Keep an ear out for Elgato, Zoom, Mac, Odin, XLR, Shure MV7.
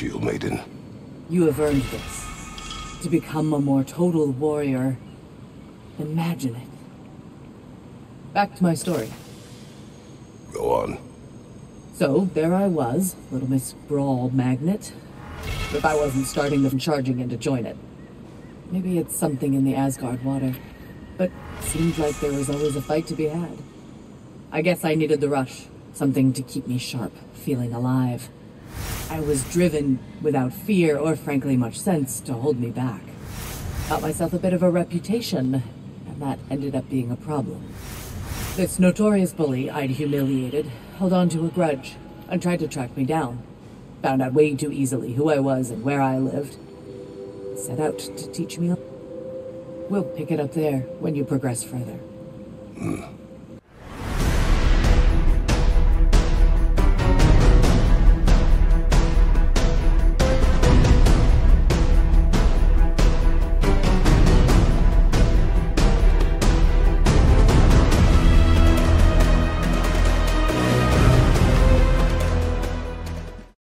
shield maiden. You have earned this. To become a more total warrior, imagine it. Back to my story. Go on. So, there I was, little Miss Brawl Magnet. If I wasn't starting them charging in to join it. Maybe it's something in the Asgard water, but seems like there was always a fight to be had. I guess I needed the rush, something to keep me sharp, feeling alive. I was driven, without fear or frankly much sense, to hold me back. Got myself a bit of a reputation, and that ended up being a problem. This notorious bully I'd humiliated held on to a grudge and tried to track me down. Found out way too easily who I was and where I lived. Set out to teach me. We'll pick it up there when you progress further.